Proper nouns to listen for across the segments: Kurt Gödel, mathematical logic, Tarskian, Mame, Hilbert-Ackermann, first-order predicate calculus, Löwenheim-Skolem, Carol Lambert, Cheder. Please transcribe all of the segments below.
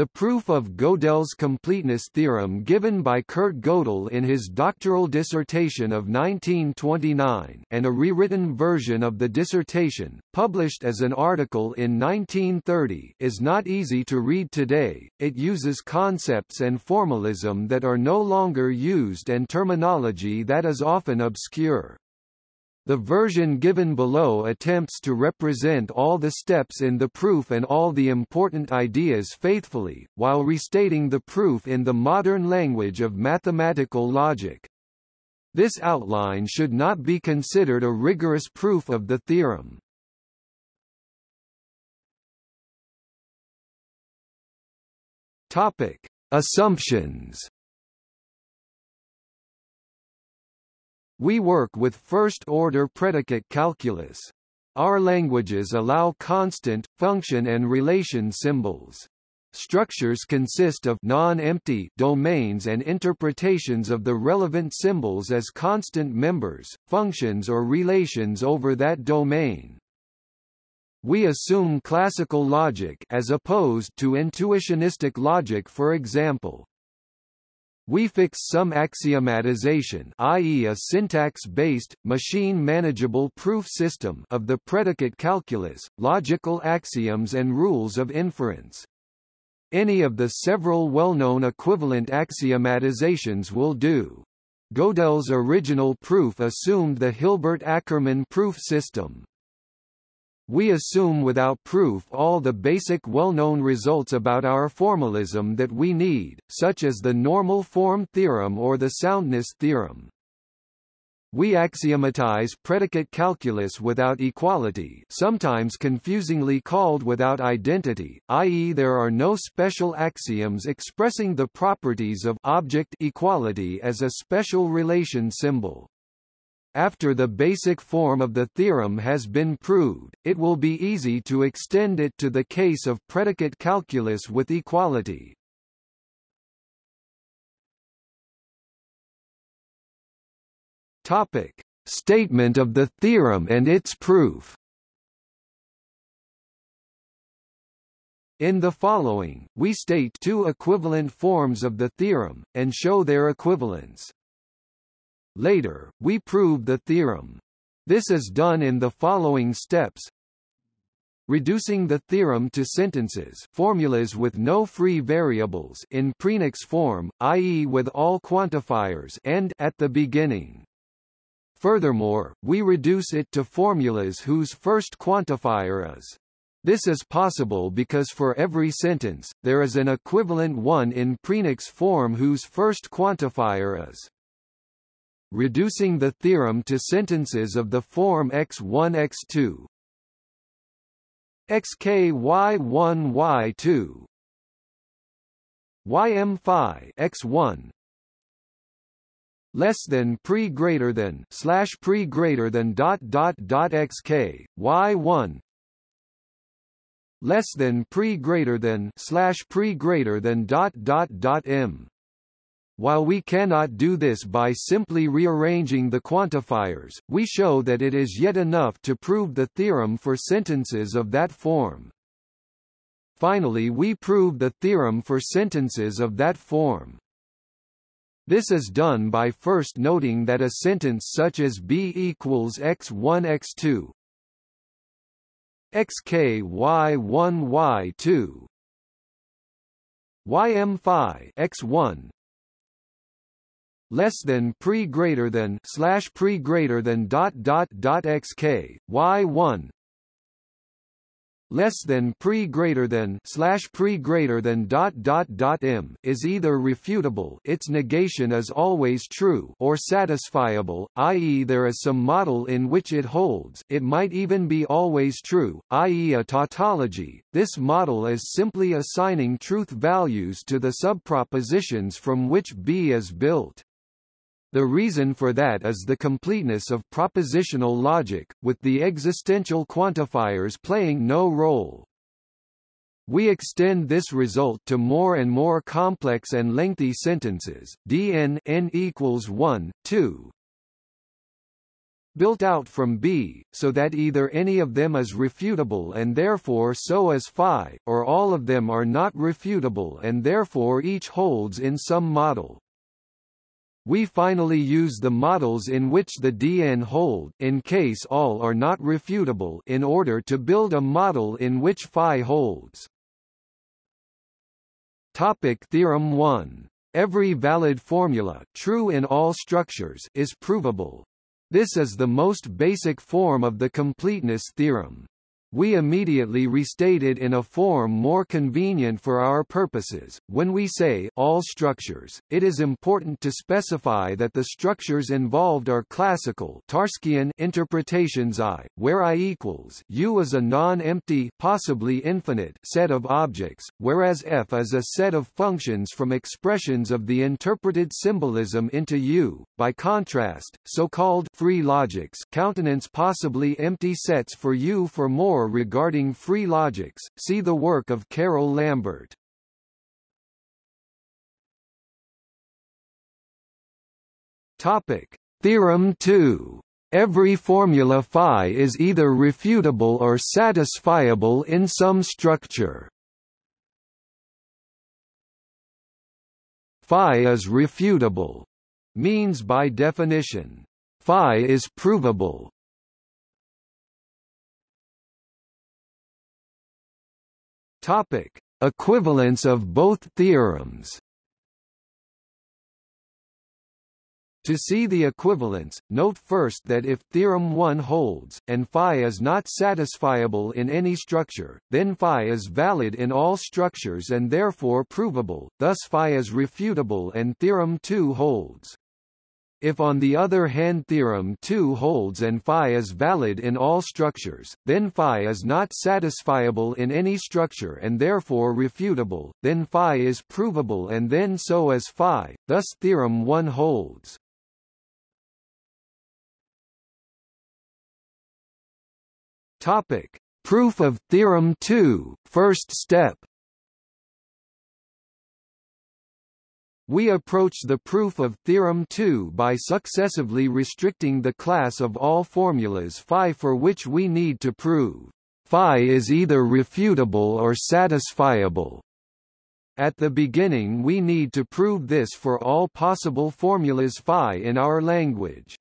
The proof of Gödel's completeness theorem given by Kurt Gödel in his doctoral dissertation of 1929 and a rewritten version of the dissertation, published as an article in 1930, is not easy to read today. It uses concepts and formalism that are no longer used and terminology that is often obscure. The version given below attempts to represent all the steps in the proof and all the important ideas faithfully, while restating the proof in the modern language of mathematical logic. This outline should not be considered a rigorous proof of the theorem. Topic: Assumptions. We work with first-order predicate calculus. Our languages allow constant, function and relation symbols. Structures consist of non-empty domains and interpretations of the relevant symbols as constant members, functions or relations over that domain. We assume classical logic as opposed to intuitionistic logic, for example. We fix some axiomatization, i.e. a syntax-based, machine-manageable proof system of the predicate calculus, logical axioms and rules of inference. Any of the several well-known equivalent axiomatizations will do. Gödel's original proof assumed the Hilbert-Ackermann proof system. We assume without proof all the basic well-known results about our formalism that we need, such as the normal form theorem or the soundness theorem. We axiomatize predicate calculus without equality, sometimes confusingly called without identity, i.e. there are no special axioms expressing the properties of object equality as a special relation symbol. After the basic form of the theorem has been proved, it will be easy to extend it to the case of predicate calculus with equality. Topic: Statement of the theorem and its proof. In the following, we state two equivalent forms of the theorem and show their equivalence. Later, we prove the theorem. This is done in the following steps: reducing the theorem to sentences, formulas with no free variables in prenix form, i.e. with all quantifiers and at the beginning. Furthermore, we reduce it to formulas whose first quantifier is. This is possible because for every sentence, there is an equivalent one in prenix form whose first quantifier is. Reducing the theorem to sentences of the form x1 x2 xk y1 y2 ym phi x1 less than pre greater than slash pre greater than ... xk y1 less than pre greater than slash pre greater than ... m. While we cannot do this by simply rearranging the quantifiers, we show that it is yet enough to prove the theorem for sentences of that form. Finally, we prove the theorem for sentences of that form. This is done by first noting that a sentence such as b equals x1 x2 xk y1 y2 ym phi x1 less than pre greater than slash pre greater than ... xk y1 less than pre greater than slash pre greater than ... m is either refutable, its negation is always true, or satisfiable, i.e. there is some model in which it holds. It might even be always true, i.e. a tautology. This model is simply assigning truth values to the subpropositions from which B is built. The reason for that is the completeness of propositional logic, with the existential quantifiers playing no role. We extend this result to more and more complex and lengthy sentences. Dn (n equals 1, 2), built out from B, so that either any of them is refutable and therefore so is phi, or all of them are not refutable and therefore each holds in some model. We finally use the models in which the DN hold, in case all are not refutable, in order to build a model in which phi holds. Topic Theorem 1. Every valid formula, true in all structures, is provable. This is the most basic form of the completeness theorem. We immediately restate it in a form more convenient for our purposes. When we say all structures, it is important to specify that the structures involved are classical Tarskian interpretations I, where I equals U is a non-empty, possibly infinite set of objects, whereas F is a set of functions from expressions of the interpreted symbolism into U. By contrast, so-called free logics countenance possibly empty sets for U. For more regarding free logics, see the work of Carol Lambert. Topic Theorem 2. Every formula phi is either refutable or satisfiable in some structure. Phi is refutable means by definition phi is provable. Topic: Equivalence of both theorems. To see the equivalence, note first that if theorem 1 holds, and phi is not satisfiable in any structure, then phi is valid in all structures and therefore provable, thus phi is refutable and theorem 2 holds. If on the other hand theorem 2 holds and phi is valid in all structures, then phi is not satisfiable in any structure and therefore refutable, then phi is provable and then so is phi, thus theorem 1 holds. Topic: Proof of theorem 2, first step. We approach the proof of theorem 2 by successively restricting the class of all formulas phi for which we need to prove phi is either refutable or satisfiable. At the beginning we need to prove this for all possible formulas phi in our language.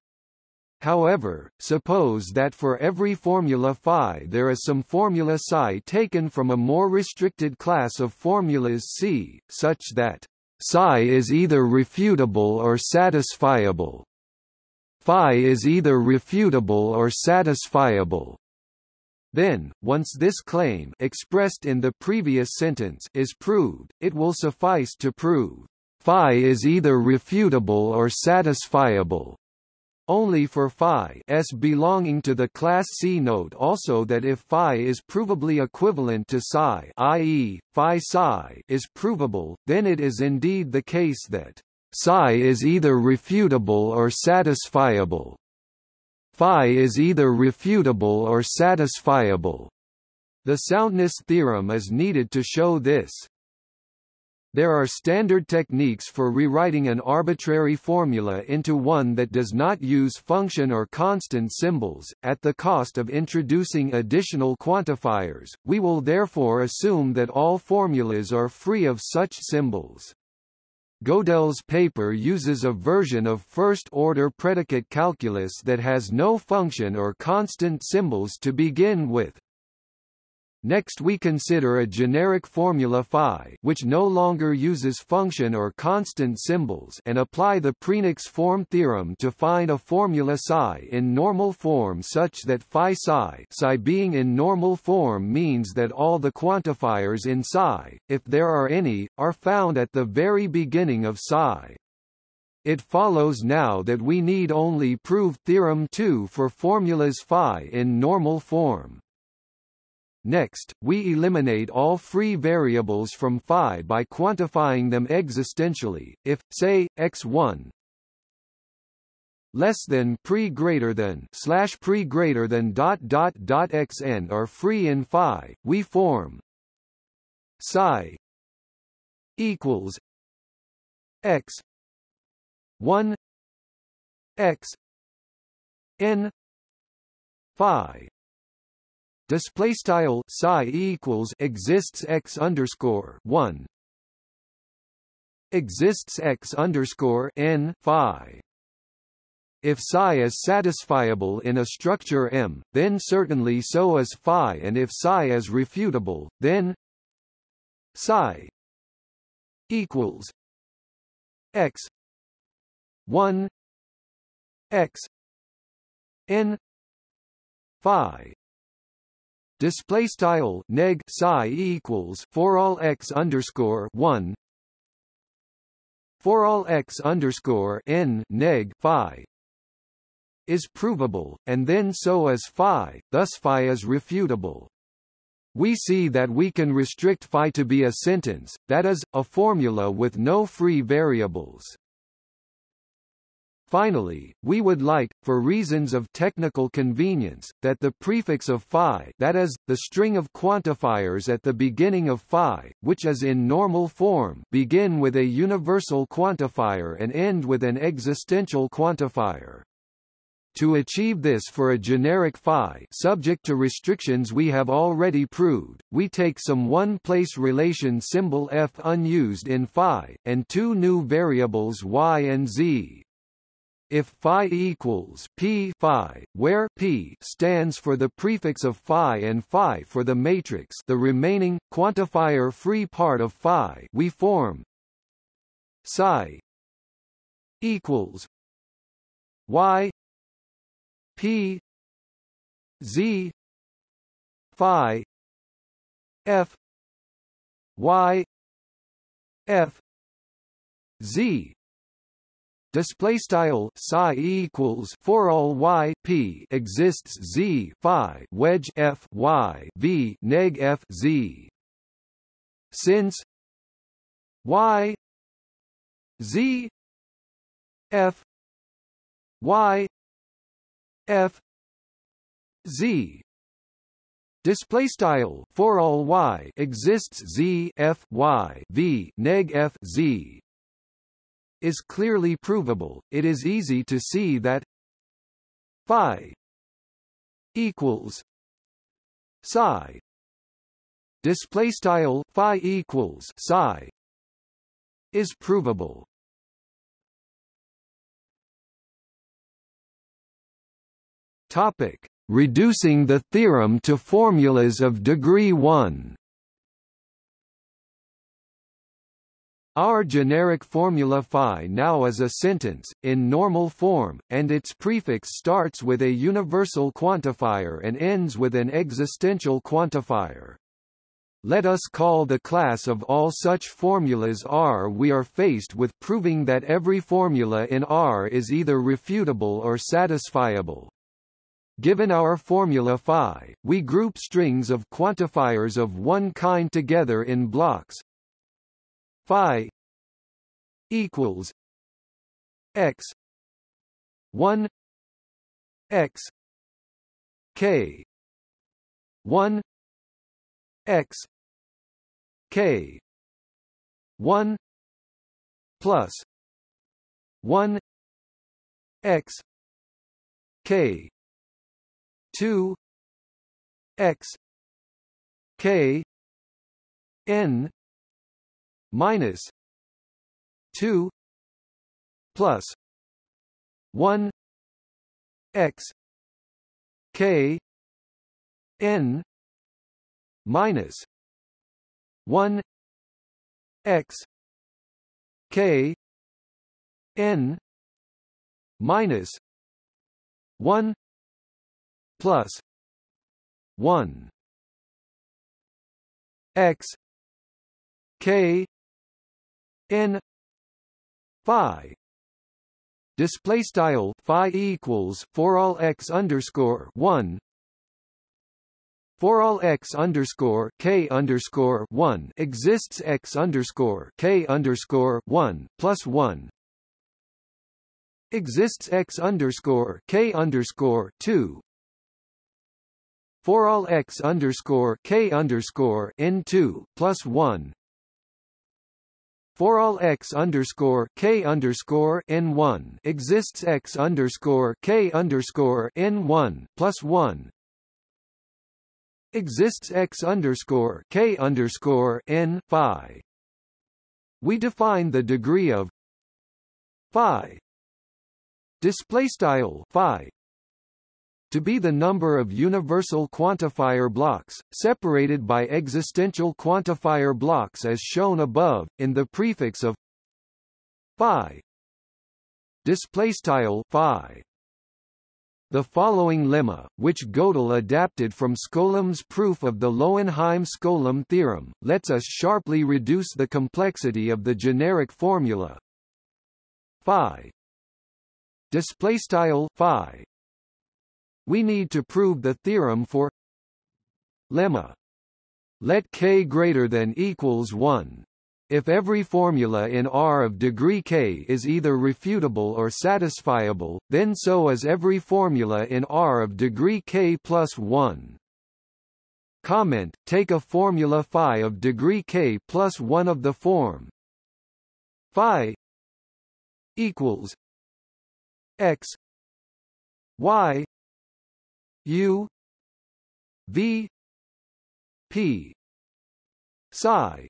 However, suppose that for every formula phi there is some formula psi taken from a more restricted class of formulas C, such that psi is either refutable or satisfiable. Phi is either refutable or satisfiable. Then, once this claim expressed in the previous sentence is proved, it will suffice to prove phi is either refutable or satisfiable only for phi s belonging to the class C. Note also that if phi is provably equivalent to psi, i.e., phi psi is provable, then it is indeed the case that psi is either refutable or satisfiable. Phi is either refutable or satisfiable. The soundness theorem is needed to show this. There are standard techniques for rewriting an arbitrary formula into one that does not use function or constant symbols, at the cost of introducing additional quantifiers. We will therefore assume that all formulas are free of such symbols. Gödel's paper uses a version of first-order predicate calculus that has no function or constant symbols to begin with. Next we consider a generic formula phi which no longer uses function or constant symbols and apply the Prenix form theorem to find a formula psi in normal form such that phi psi, psi being in normal form means that all the quantifiers in psi, if there are any, are found at the very beginning of psi. It follows now that we need only prove theorem 2 for formulas phi in normal form. Next, we eliminate all free variables from phi by quantifying them existentially. If, say, x1 less than pre greater than ... xn are free in phi, we form psi equals x1 x n phi display style psi equals exists x underscore 1 exists x underscore n phi. If psi is satisfiable in a structure M, then certainly so is phi, and if psi is refutable, then psi equals x 1 x n phi. Display style neg psi equals for all x underscore 1 for all x underscore n neg phi is provable, and then so is phi, thus phi is refutable. We see that we can restrict phi to be a sentence, that is, a formula with no free variables. Finally, we would like, for reasons of technical convenience, that the prefix of phi, that is, the string of quantifiers at the beginning of phi, which is in normal form, begin with a universal quantifier and end with an existential quantifier. To achieve this for a generic phi, subject to restrictions we have already proved, we take some one-place relation symbol f unused in phi, and two new variables y and z. If phi equals p phi, where p stands for the prefix of phi and phi for the matrix, the remaining quantifier-free part of phi, we form psi equals y P Z phi F Y F Z. Display style psi equals for all y p exists z phi wedge f y v neg f z. Since y z f y F Z display style for all y exists Z F Y V neg F Z is clearly provable. It is easy to see that phi equals psi display style phi equals psi is provable. Topic: reducing the theorem to formulas of degree 1. Our generic formula phi now is a sentence in normal form, and its prefix starts with a universal quantifier and ends with an existential quantifier. Let us call the class of all such formulas R. We are faced with proving that every formula in R is either refutable or satisfiable. Given our formula phi, we group strings of quantifiers of one kind together in blocks. Phi equals x 1 x k 1 x k 1 plus 1 x k 2 x k n minus 2 plus 1 x k n minus 1 x k n minus 1 plus 1 x k n phi. Display style phi equals for all x underscore 1 for all x underscore k underscore 1 exists x underscore k underscore 1 plus 1 exists x underscore k underscore 2 for all x underscore k underscore n 2 plus 1 For all x_k_n1 exists x_k_n1 plus 1 exists x_k_n phi. We define the degree of phi displaystyle phi to be the number of universal quantifier blocks, separated by existential quantifier blocks as shown above, in the prefix of phi. The following lemma, which Gödel adapted from Skolem's proof of the Löwenheim-Skolem theorem, lets us sharply reduce the complexity of the generic formula phi. We need to prove the theorem for lemma. Let k greater than equals 1. If every formula in R of degree k is either refutable or satisfiable, then so is every formula in R of degree k plus 1. Comment: take a formula phi of degree k plus 1 of the form phi equals x y u v p psi.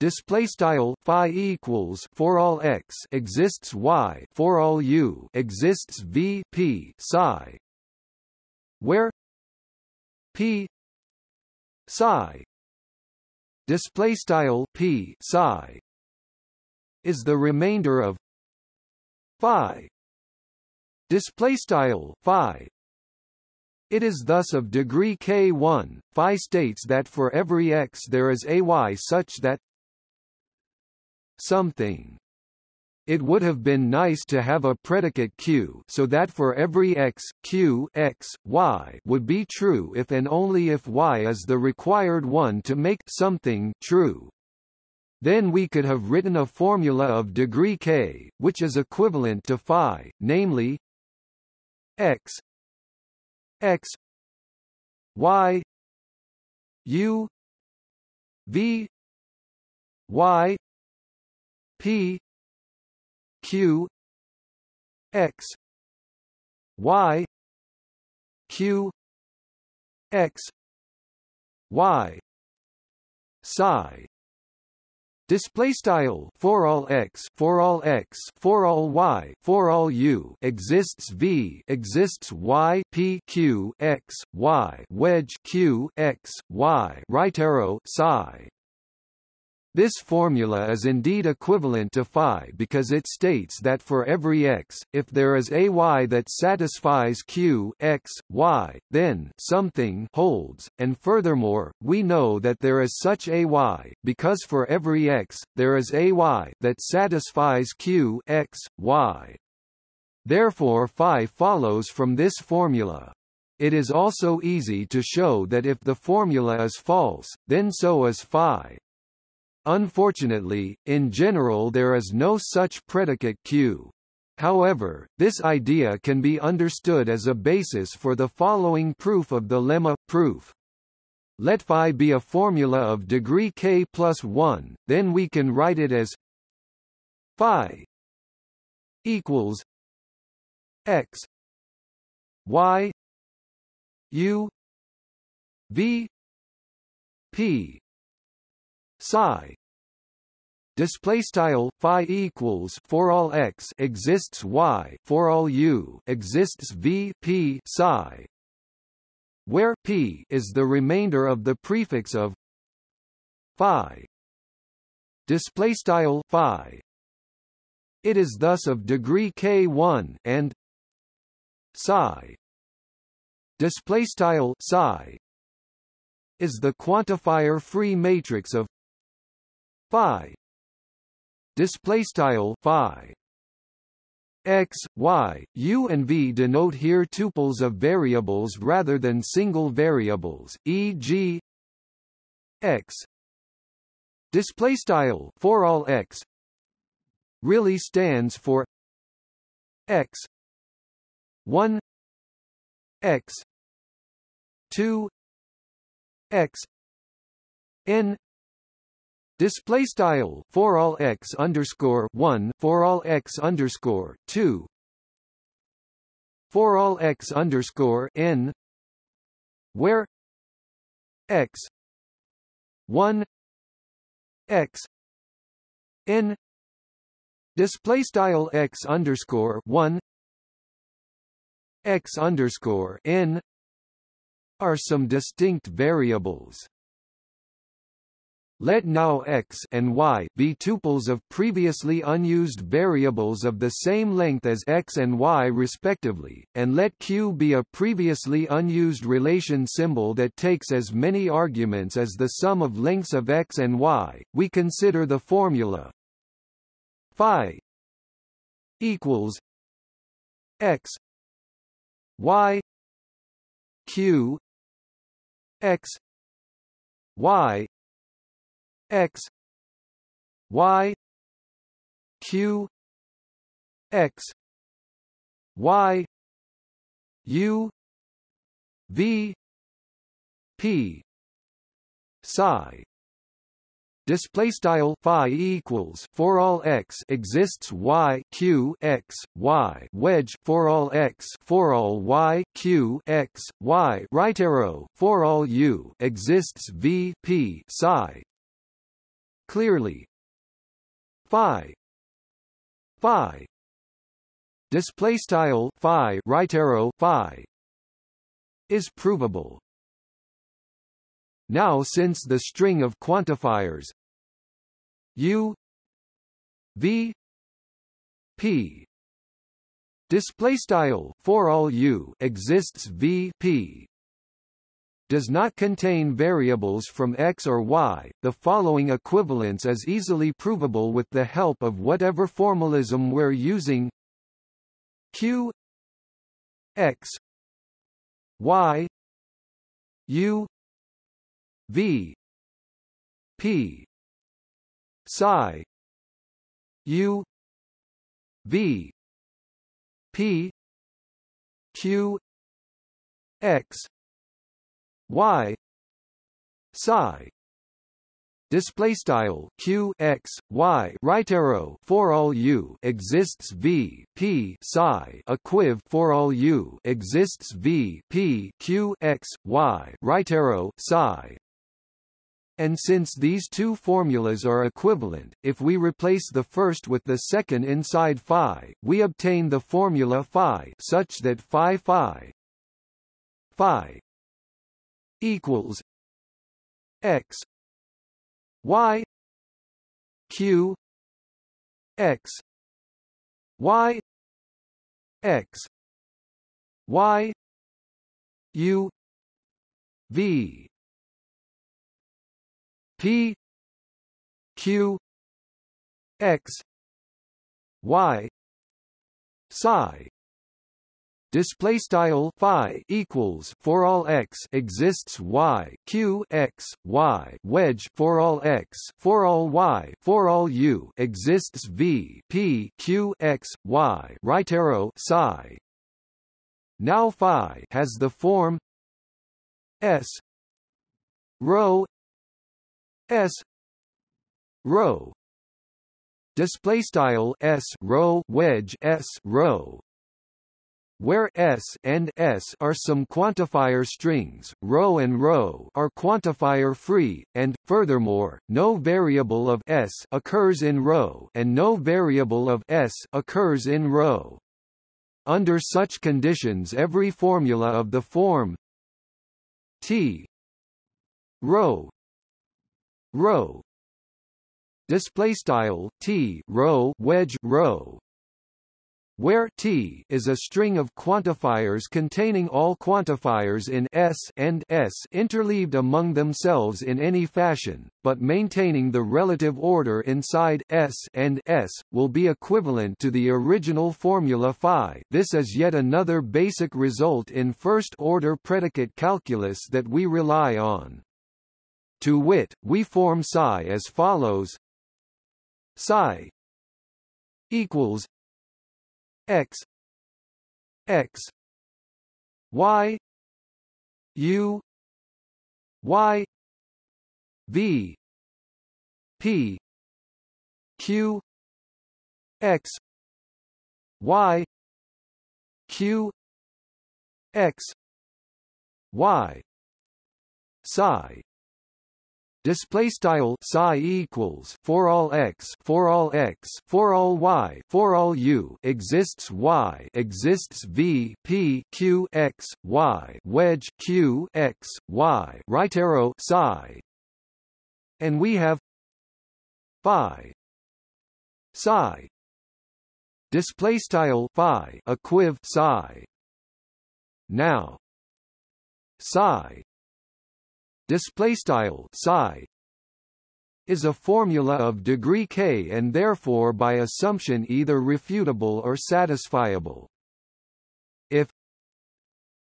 Display style phi equals for all x exists y for all u exists v p psi, where p psi display style p psi is the remainder of phi display style phi. It is thus of degree k1. Phi states that for every x there is a y such that something. It would have been nice to have a predicate q so that for every x, q x, y would be true if and only if y is the required one to make something true. Then we could have written a formula of degree k, which is equivalent to phi, namely x x y u v y p q x y q x y psi. Display style for all x for all x for all y for all u exists v exists y p q x y wedge q x y right arrow psi. This formula is indeed equivalent to phi because it states that for every x, if there is a y that satisfies q x, y, then something holds, and furthermore, we know that there is such a y, because for every x, there is a y that satisfies q x, y. Therefore phi follows from this formula. It is also easy to show that if the formula is false, then so is phi. Unfortunately, in general there is no such predicate q. However, this idea can be understood as a basis for the following proof of the lemma proof. Let phi be a formula of degree k plus 1, then we can write it as phi equals x y u v p psi. Display style phi equals for all x exists y for all u exists v p psi, where p is the remainder of the prefix of phi. Display style phi. It is thus of degree k1 and psi. Display style psi is the quantifier-free matrix of phi. Display style phi. X, y, u and v denote here tuples of variables rather than single variables, e.g. x. Display style for all x really stands for x 1 x 2 x n Display style for all x underscore 1 for all x underscore 2 for all x underscore n, where x 1 x n display style x underscore 1 x underscore n are some distinct variables. Let now x and y be tuples of previously unused variables of the same length as x and y respectively, and let q be a previously unused relation symbol that takes as many arguments as the sum of lengths of x and y. We consider the formula phi equals x y q x y x y q x y u v p psi. Display style phi equals for all x exists y q x y wedge for all x for all y q x y right arrow for all u exists v p psi. Clearly phi display style phi right arrow phi is provable. Now, since the string of quantifiers u v p display style for all u exists v p does not contain variables from x or y, the following equivalence is easily provable with the help of whatever formalism we're using: q x y u v p psi u v p q x y psi. Display style q x y right arrow for all u exists v p psi equiv for all u exists v p q x y right arrow psi. And since these two formulas are equivalent, if we replace the first with the second inside phi, we obtain the formula phi such that phi equals x y q x y x y u v p q x y psi. Display style phi equals for all x exists y q x y wedge for all x for all y for all u exists v p q x y right arrow psi. Now phi has the form s rho s rho. Display style s rho wedge s rho, where s and s are some quantifier strings, rho and rho are quantifier-free, and, furthermore, no variable of s occurs in rho and no variable of s occurs in rho. Under such conditions, every formula of the form t rho rho display style t rho wedge rho, where T is a string of quantifiers containing all quantifiers in S and S interleaved among themselves in any fashion, but maintaining the relative order inside S and S, will be equivalent to the original formula phi. This is yet another basic result in first-order predicate calculus that we rely on. To wit, we form psi as follows: psi equals x x y u y v P Q X Y Q X Y psi display style psi equals for all x for all x for all y for all u exists y exists v p q x y wedge q x y right arrow psi, and we have phi psi display style phi equiv psi. Now psi display style psi is a formula of degree k and therefore by assumption either refutable or satisfiable. If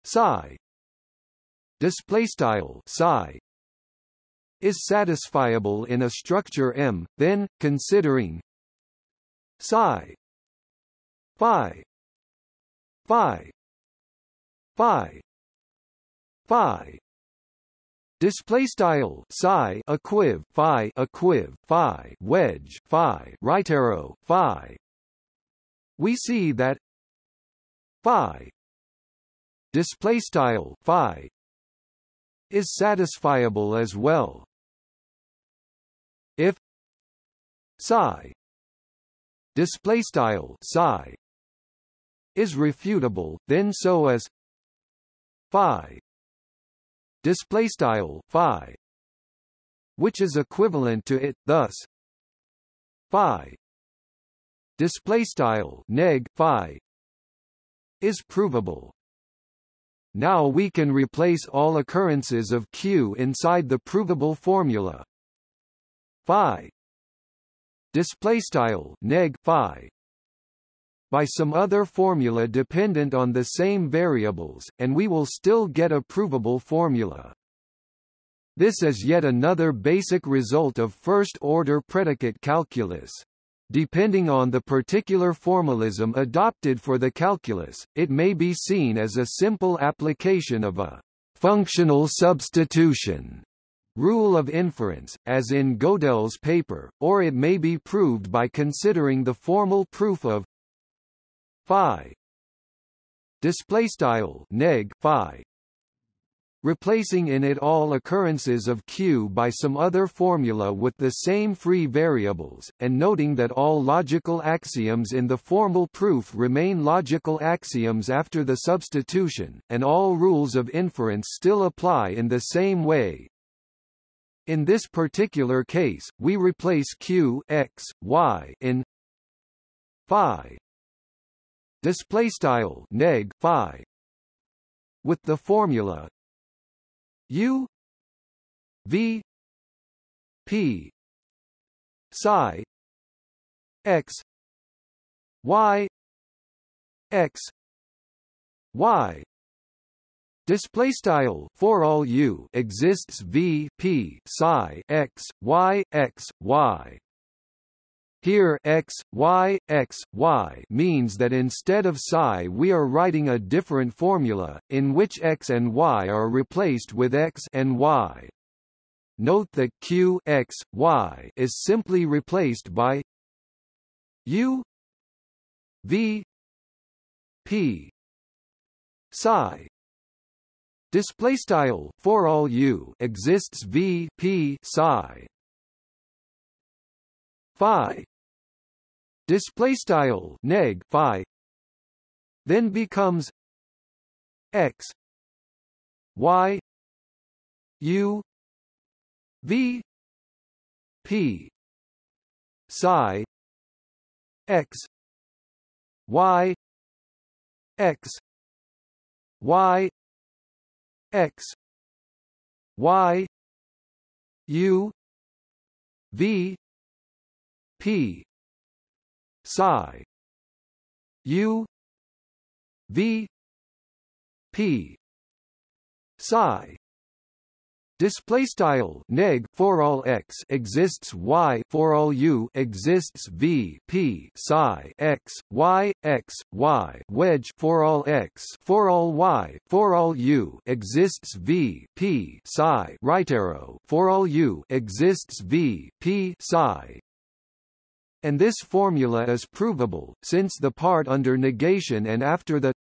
psi display style psi is satisfiable in a structure M, then considering psi phi phi phi phi display style psi equiv phi wedge phi right arrow phi, we see that phi display style phi is satisfiable as well. If psi display style psi is refutable, then so as phi display style phi, which is equivalent to it. Thus phi display style neg phi is provable. Now we can replace all occurrences of q inside the provable formula. Phi display style neg phi by some other formula dependent on the same variables, and we will still get a provable formula. This is yet another basic result of first-order predicate calculus. Depending on the particular formalism adopted for the calculus, it may be seen as a simple application of a functional substitution rule of inference, as in Gödel's paper, or it may be proved by considering the formal proof of phi display style neg phi, replacing in it all occurrences of q by some other formula with the same free variables, and noting that all logical axioms in the formal proof remain logical axioms after the substitution, and all rules of inference still apply in the same way. In this particular case, we replace q x y in phi display style neg phi with the formula u v p psi x y x y display style for all u exists v p psi x y x y. Here x, y means that instead of psi we are writing a different formula, in which x and y are replaced with x and y. Note that q x, y is simply replaced by u v p psi. Display style for all u exists v p psi. Phi display style neg phi then becomes x y u v p psi x y x y x y u v p psi u v p psi Display style neg for all x exists y for all u exists v p psi x y wedge for all x for all y for all u exists v p psi right arrow for all u exists v p psi. And this formula is provable since the part under negation and after the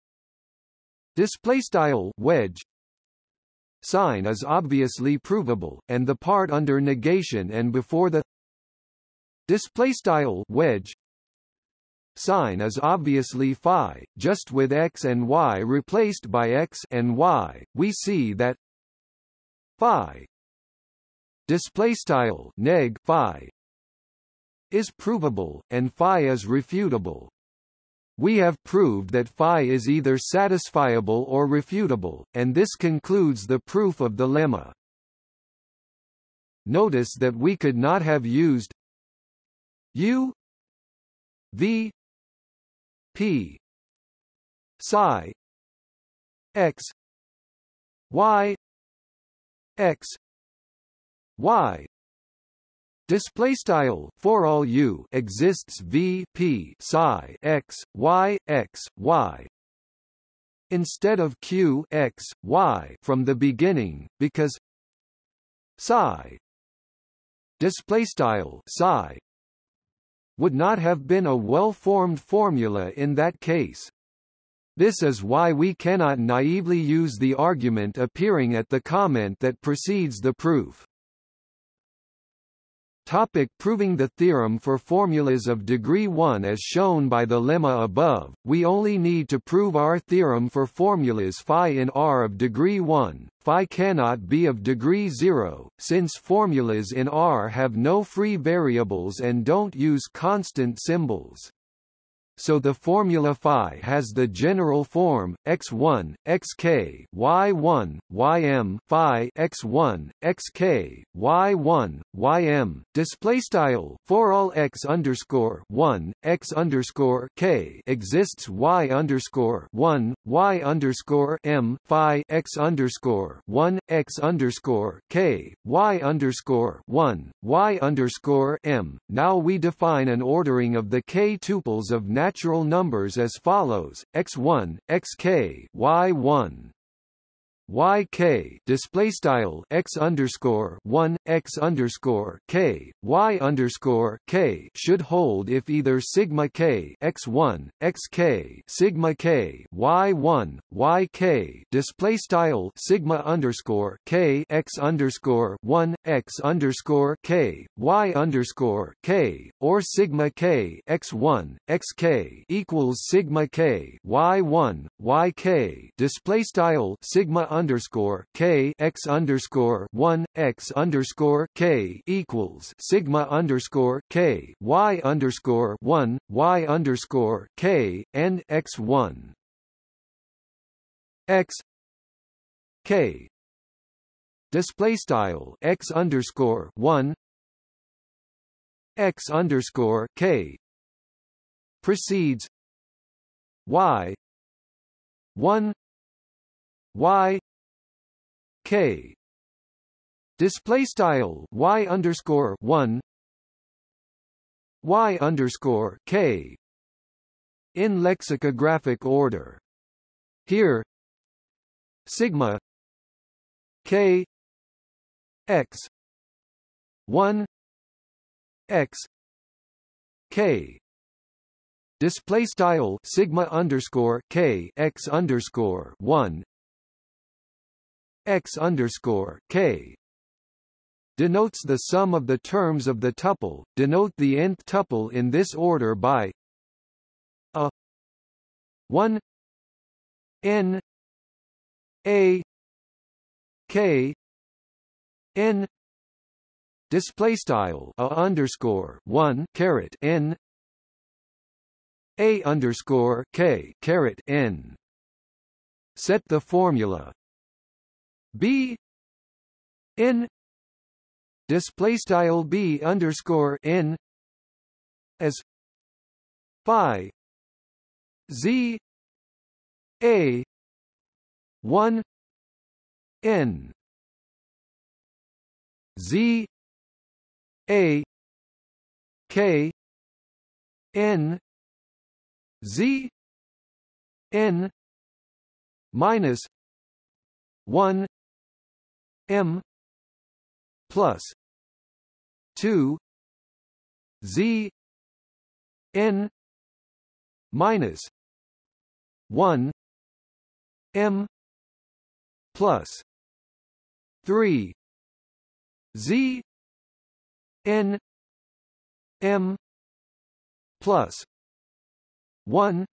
display style wedge sign is obviously provable, and the part under negation and before the display style wedge sign is obviously phi. Just with x and y replaced by x and y, we see that phi display style neg phi is provable, and phi is refutable. We have proved that phi is either satisfiable or refutable, and this concludes the proof of the lemma. Notice that we could not have used u v p psi x y display style for all u exists v p psi x y instead of q x y from the beginning, because psi display style psi would not have been a well-formed formula in that case. This is why we cannot naively use the argument appearing at the comment that precedes the proof. Topic: proving the theorem for formulas of degree 1. As shown by the lemma above, we only need to prove our theorem for formulas phi in R of degree 1. Phi cannot be of degree 0, since formulas in R have no free variables and don't use constant symbols. So the formula phi has the general form x1 xk y1 ym phi x1 xk y1 ym display style for all x_1 x_k exists y_1 y_m phi x_1 x_k y_1 y_m. Now we define an ordering of the k tuples of natural numbers as follows: x1 xk y1 yk display style x_1 x_k y_k should hold if either sigma k x1 xk sigma k y1 yk display style sigma_k x_1 x_k y_k or sigma k x1 xk equals sigma k y1 yk display style sigma_k x_1 x_k equals sigma_k y_1 y_k and x1 x k display style x_1 x_k precedes y1 y k display style y_1 y_k in lexicographic order. Here sigma k x1 x k display style sigma_k x_1 x_k denotes the sum of the terms of the tuple. Denote the nth tuple in this order by a 1 n a k n display style a_1 caret n a_k caret n. Set the formula b n display style b_n as phi z a 1 n Z A K N Z N minus 1 M plus 2 Z N minus 1 M plus 3 Z N M plus 1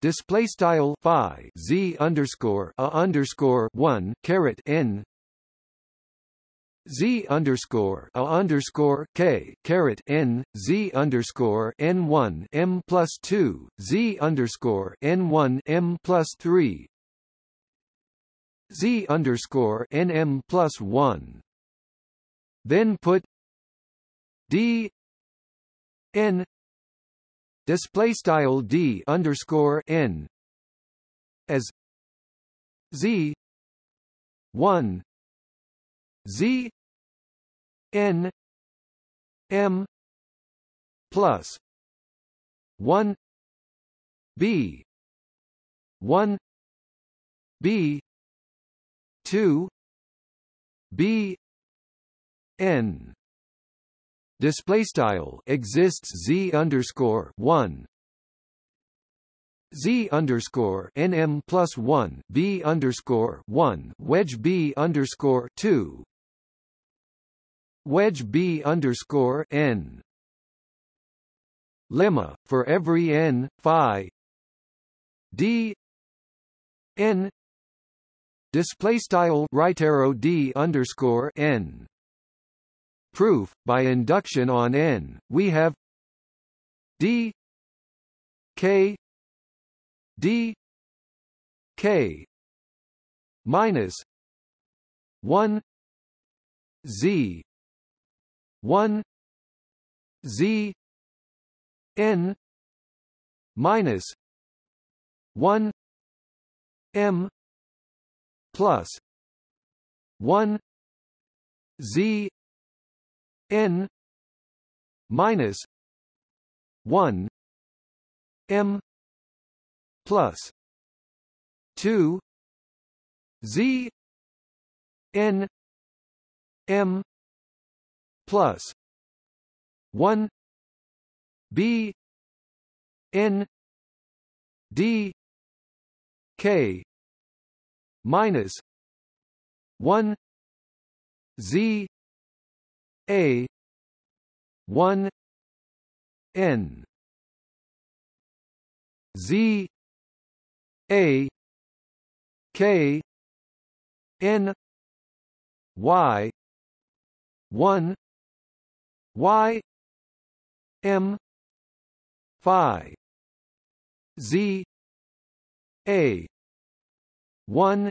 display style phi Z underscore a underscore 1 caret N Z underscore a underscore K caret N Z underscore N1 M plus 2 Z underscore N1 M plus 3 Z underscore NM plus 1. Then put D N display style D underscore N as Z 1 Z N M plus 1 B 1 B 2 B N display style exists Z underscore 1 Z underscore NM plus 1 B underscore 1 wedge B underscore 2 wedge B underscore N. Lemma: for every N phi D N display style right arrow D underscore N. Proof: by induction on N, we have D K D K minus 1 Z 1 Z N minus 1 M plus 1 Z N minus 1 M plus 2 Z N M plus 1 B N D K minus 1 Z A 1 N Z A K N Y 1 Y M phi Z A 1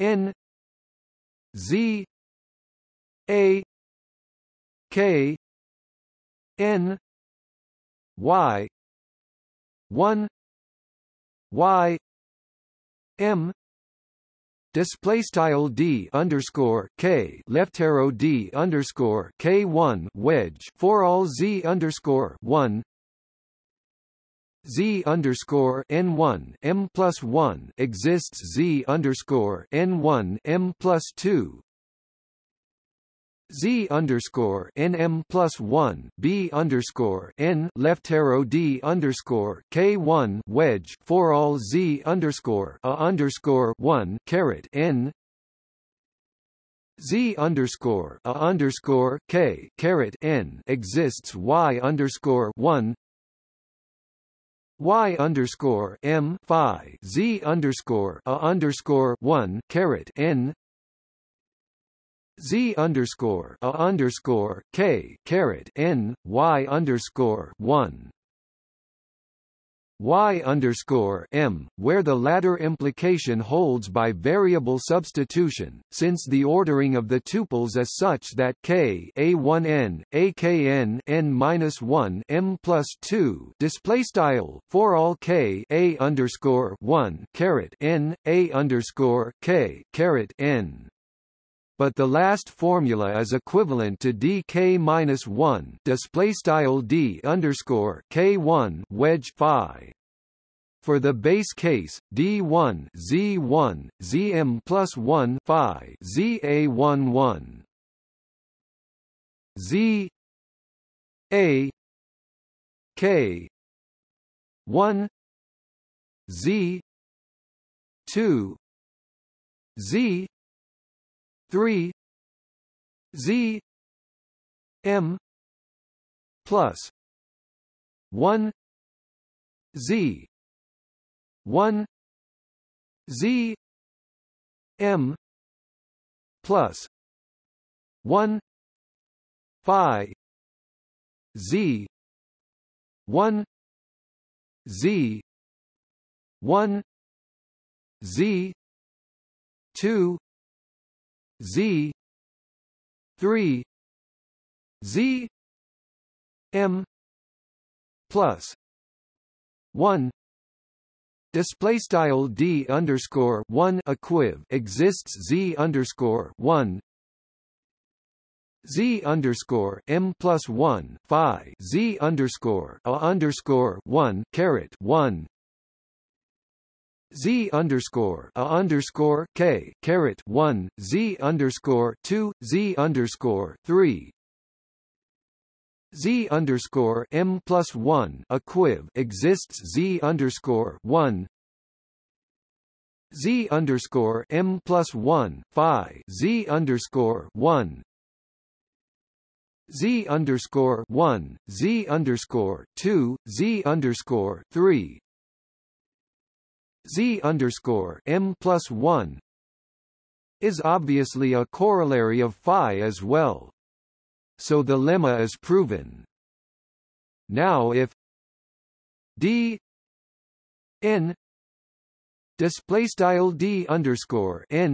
N Z A K N Y 1 Y M display style D underscore K left arrow D underscore K1 wedge for all Z underscore 1 Z underscore N1 M plus 1 exists Z underscore N1 M plus 2 Z underscore NM plus 1 B underscore N left arrow D underscore K1 wedge for all Z underscore A underscore 1 caret N Z underscore A underscore K caret N exists Y underscore 1 Y underscore M phi Z underscore A underscore 1 caret N Z underscore A underscore K caret N Y underscore 1 Y underscore M, where the latter implication holds by variable substitution, since the ordering of the tuples is such that K A1N AKN N minus 1 M plus 2 display style for all K A underscore 1 caret N A underscore K caret N. but the last formula is equivalent to dk-1 displaystyle d_k1 wedge phi. For the base case, d1 z1 zm plus 1 phi za11 z a k 1 z 2 z 3 z m plus 1 z 1 z m plus 1 phi z 1 z 1 z 2 z 3 z m plus 1. Display style d_1 equiv exists z_1 z_m plus 1 phi z_a_1 caret 1 z_a_k caret 1 z_2 z_3 z_m plus 1 equiv exists z_1 z_m plus 1 phi z_1 z_1 z_2 z_3 z_m plus 1 is obviously a corollary of phi as well. So the lemma is proven. Now if d n displaystyle d_n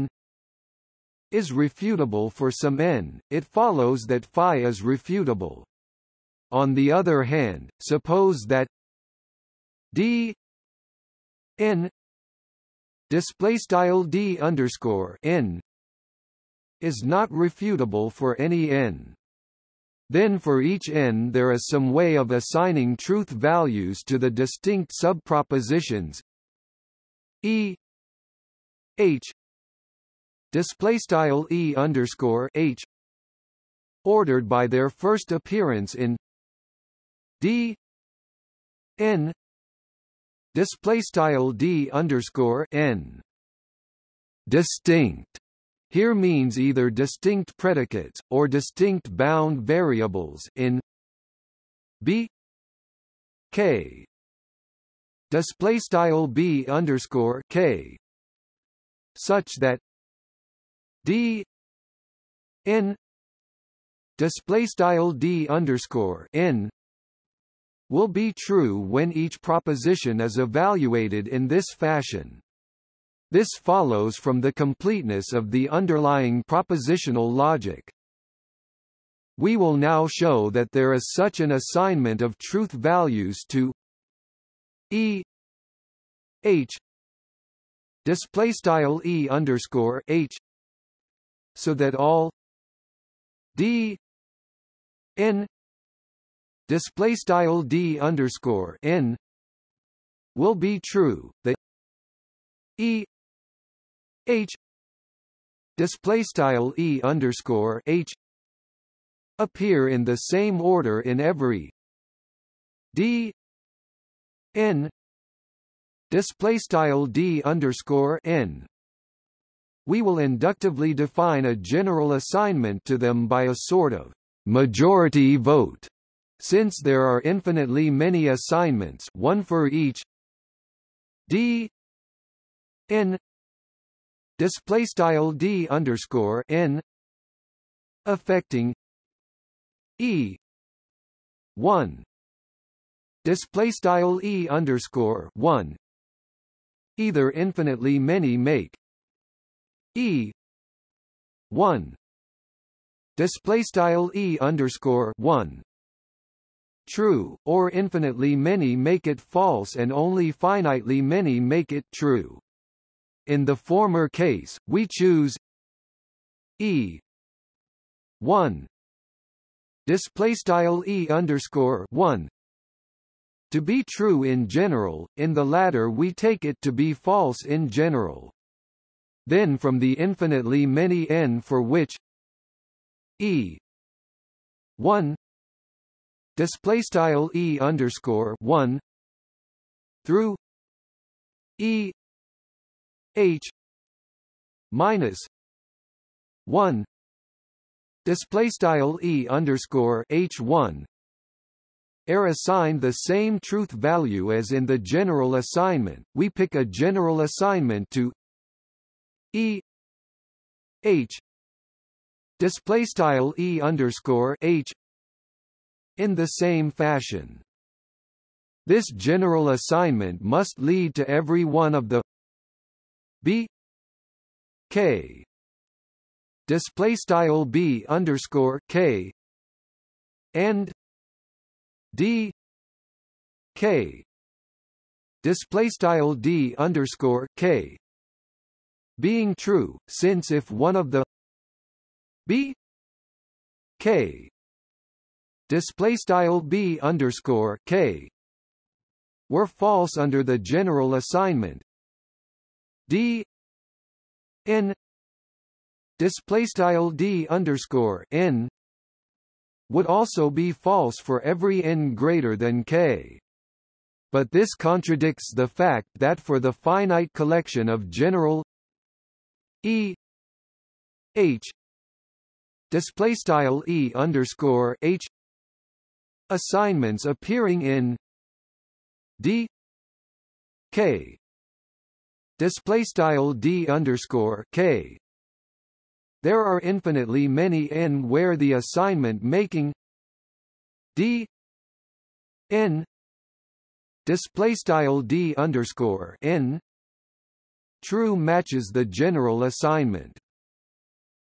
is refutable for some n, it follows that phi is refutable. On the other hand, suppose that d n displaystyle d_n is not refutable for any n. Then for each n there is some way of assigning truth values to the distinct subpropositions e h displaystyle e_h ordered by their first appearance in d n displaystyle d_n. Distinct here means either distinct predicates, or distinct bound variables in b k displaystyle b_k, such that d n displaystyle d_n will be true when each proposition is evaluated in this fashion. This follows from the completeness of the underlying propositional logic. We will now show that there is such an assignment of truth values to E H displaystyle E_H, so that all D N displaystyle D_N will be true. The E H display style E_H appear in the same order in every d n display style D_n. We will inductively define a general assignment to them by a sort of majority vote, since there are infinitely many assignments, one for each d n display style D_n affecting e 1 display style E_1. Either infinitely many make e 1 display style E_1 true, or infinitely many make it false and only finitely many make it true. In the former case, we choose E 1 display style E_1 to be true in general, in the latter we take it to be false in general. Then from the infinitely many n for which E 1 display style E_1 through E H minus 1 display style E_H1 are assigned the same truth value as in the general assignment. We pick a general assignment to E H display style E_H in the same fashion. This general assignment must lead to every one of the B K display style B_K and D K display style D_K being true, since if one of the B K display style B_K were false under the general assignment, D N display style D_N would also be false for every n greater than k. But this contradicts the fact that for the finite collection of general E H display style E_H assignments appearing in D K display style D_K, there are infinitely many n where the assignment making D N display style D_N true matches the general assignment.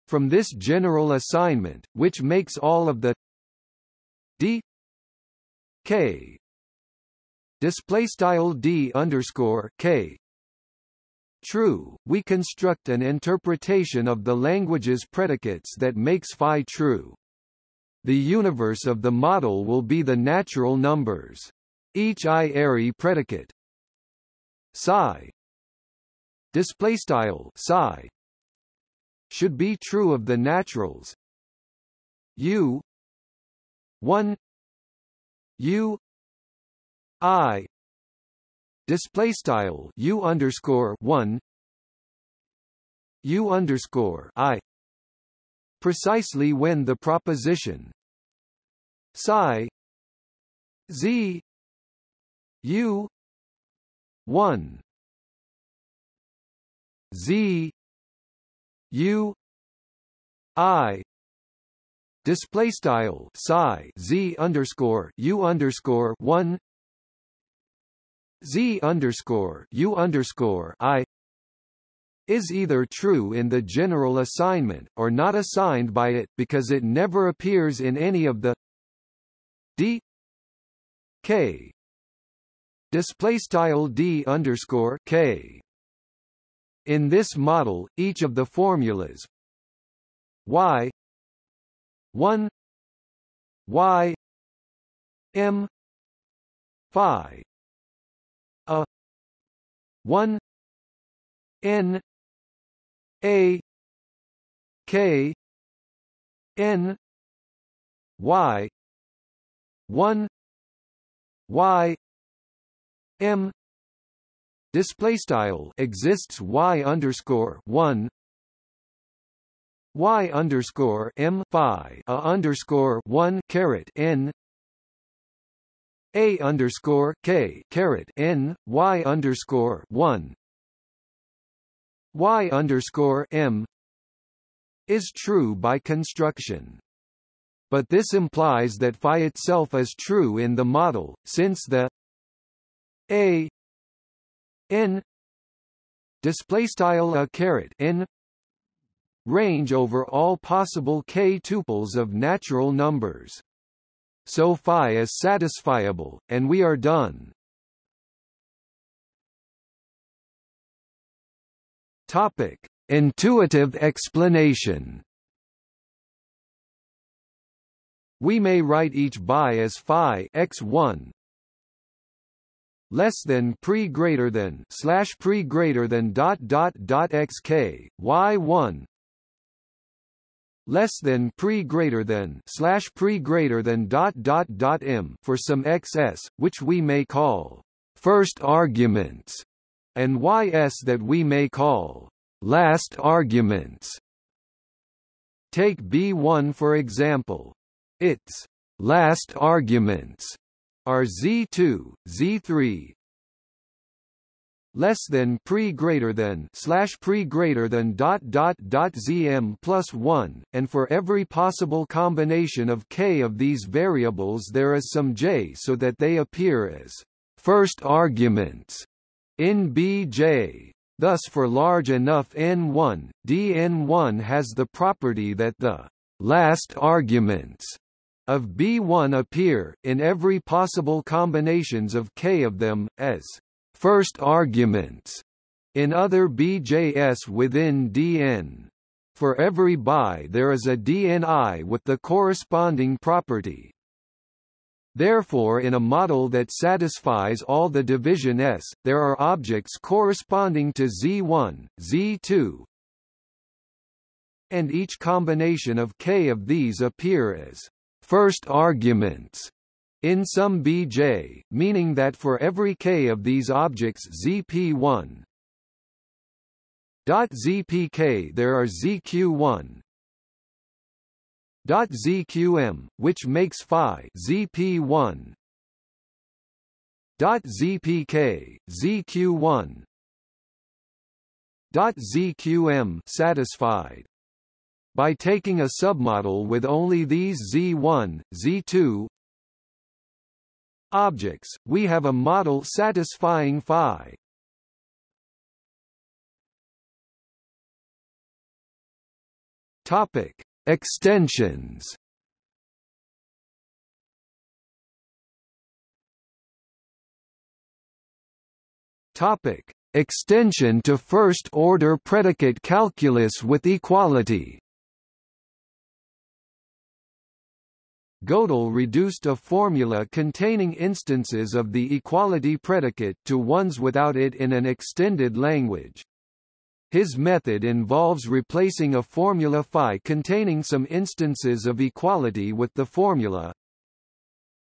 From this general assignment, which makes all of the D K display style D_K true, we construct an interpretation of the language's predicates that makes phi true. The universe of the model will be the natural numbers. Each I-ary predicate psi display style psi should be true of the naturals U 1 U I display style U_1 U_I precisely when the proposition psi Z U 1 Z U I display style psi Z_U_1 Z_U_I is either true in the general assignment, or not assigned by it, because it never appears in any of the D K display style D_K. In this model, each of the formulas Y 1 Y M phi A 1 N A K N Y 1 Y M display style exists Y_1 Y_M phi A_1 caret N A_K caret N Y_1 Y_M is true by construction. But this implies that phi itself is true in the model, since the A N display style a caret N range over all possible k tuples of natural numbers. So phi is satisfiable, and we are done. Topic: Intuitive explanation. We may write each bi as phi x1 less than pre greater than slash pre greater than dot dot dot xk y1 less than pre greater than slash pre greater than dot dot dot m for some xs, which we may call first arguments, and ys that we may call last arguments. Take B1 for example. Its last arguments are Z2, Z3 less than pre greater than slash pre greater than dot dot dot ZM plus 1, and for every possible combination of K of these variables there is some J so that they appear as first arguments in BJ. Thus for large enough N1, Dn1 has the property that the last arguments of B1 appear, in every possible combinations of K of them, as first arguments in other BJs within Dn. For every bi there is a Dni with the corresponding property. Therefore, in a model that satisfies all the division S, there are objects corresponding to Z1, Z2, and each combination of K of these appear as first arguments in some BJ, meaning that for every K of these objects ZP1, ZPK there are ZQ1, ZQM, which makes phi ZP1, ZPK, ZQ1, ZQM satisfied by taking a submodel with only these Z1, Z2 objects. We have a model satisfying phi. Topic: extensions. Topic: extension to first order predicate calculus with equality. Gödel reduced a formula containing instances of the equality predicate to ones without it in an extended language. His method involves replacing a formula phi containing some instances of equality with the formula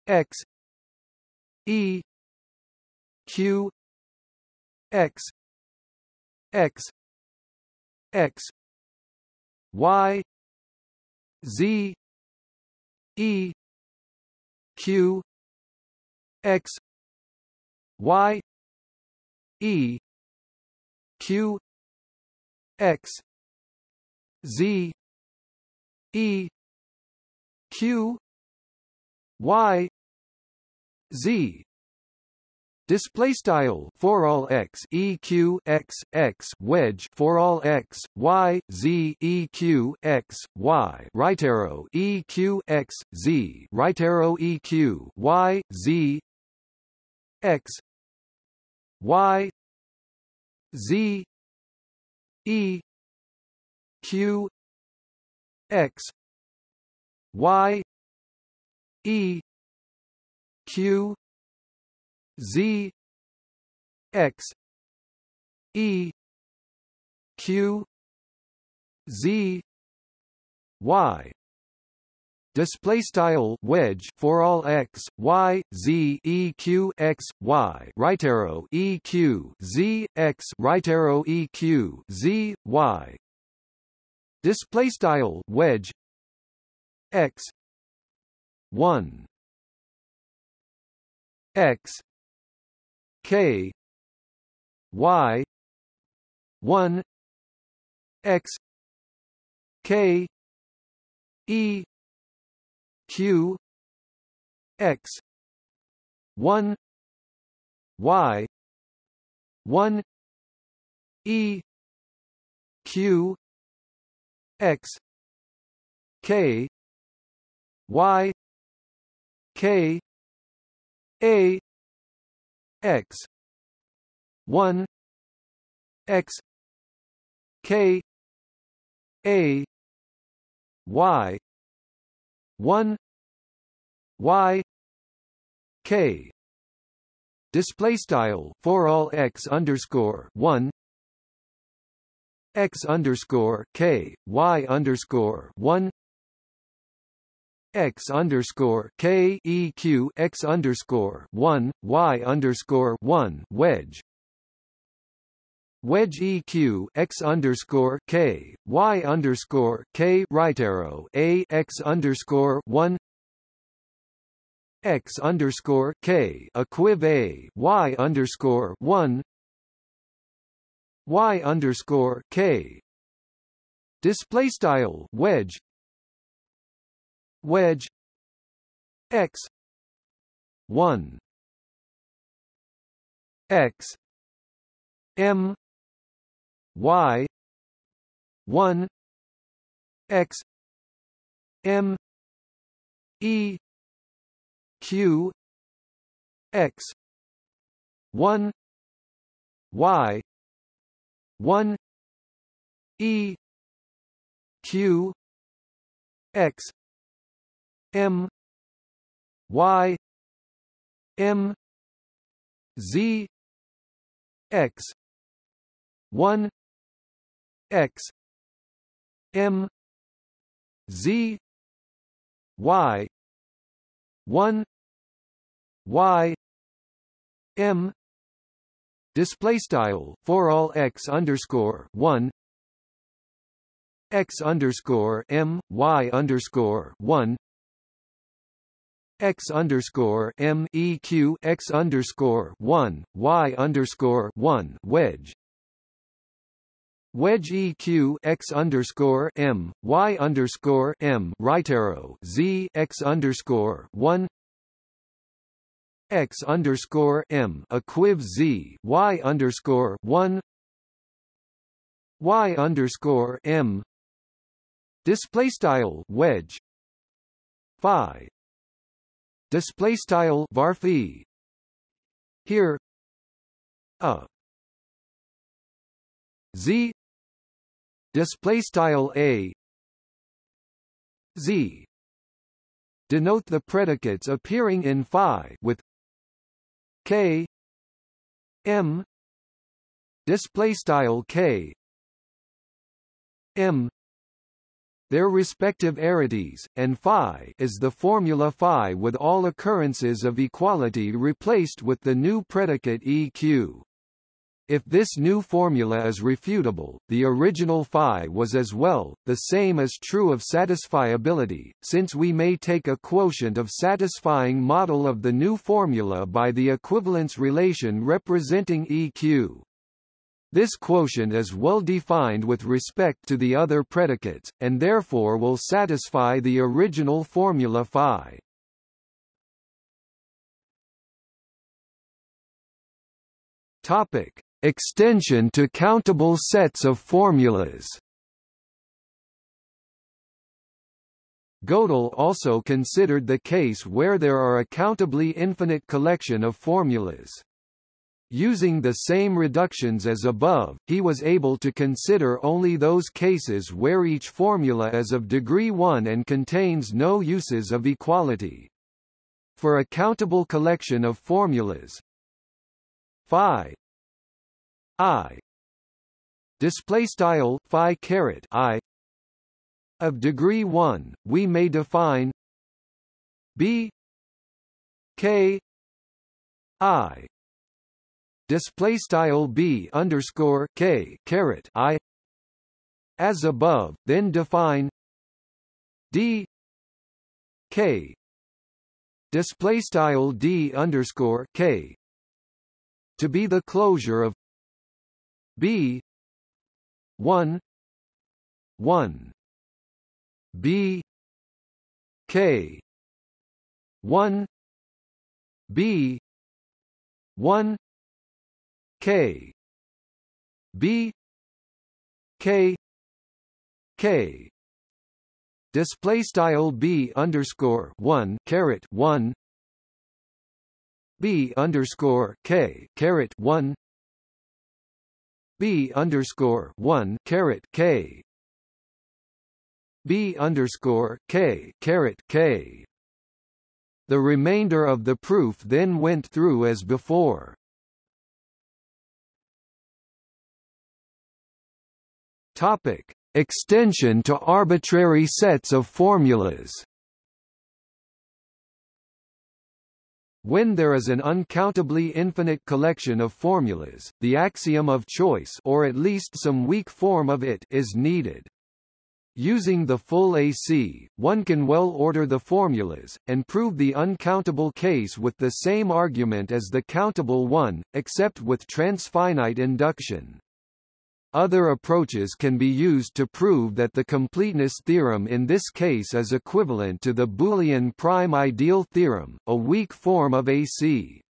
x e q x x x y z e q x y e q x z e q y z. Display style for all x eq x x wedge for all x y z eq x y right arrow eq x z right arrow eq y z x y z e q x y e q z x e q z y. Display style wedge for all x y z eq x y right arrow eq z x right arrow eq z y. Display style wedge x 1 x k y 1 x k e q x 1 y 1 e q x k y k a x 1 x k a y 1 y k display style for all x underscore 1 x underscore k y underscore 1 x underscore k eq x underscore 1 y underscore 1 wedge eq x underscore k y underscore k right arrow a x underscore 1 x underscore k equiv a y underscore 1 y underscore k display style wedge x 1 x m y 1 x m e q x 1 y 1 e q x m y m z x 1 x m z y 1 y m display style for all x underscore 1 x underscore m y underscore 1 x underscore m eq x underscore 1 y underscore 1 wedge eq x underscore m y underscore m right arrow z x underscore 1 x underscore m equiv z y underscore 1 y underscore m display style wedge phi display style var phi here a z display style a z denote the predicates appearing in phi with K M display style K M their respective arities, and phi is the formula phi with all occurrences of equality replaced with the new predicate eq. If this new formula is refutable, the original phi was as well. The same is true of satisfiability, since we may take a quotient of satisfying model of the new formula by the equivalence relation representing eq. This quotient is well defined with respect to the other predicates, and therefore will satisfy the original formula phi. Topic: extension to countable sets of formulas. Gödel also considered the case where there are a countably infinite collection of formulas. Using the same reductions as above, he was able to consider only those cases where each formula is of degree 1 and contains no uses of equality. For a countable collection of formulas, phi I display style phi caret I of degree 1 we may define b k I display style b underscore k caret I as above, then define d k display style d underscore k to be the closure of B 1 1 B K 1 B 1 K B K K display style B underscore 1 caret 1 B underscore K caret 1 B underscore 1 caret K B underscore K caret K The remainder of the proof then went through as before. Topic: Extension to arbitrary sets of formulas. When there is an uncountably infinite collection of formulas, the axiom of choice, or at least some weak form of it, is needed. Using the full AC, one can well order the formulas, and prove the uncountable case with the same argument as the countable one, except with transfinite induction. Other approaches can be used to prove that the completeness theorem in this case is equivalent to the Boolean prime ideal theorem, a weak form of AC.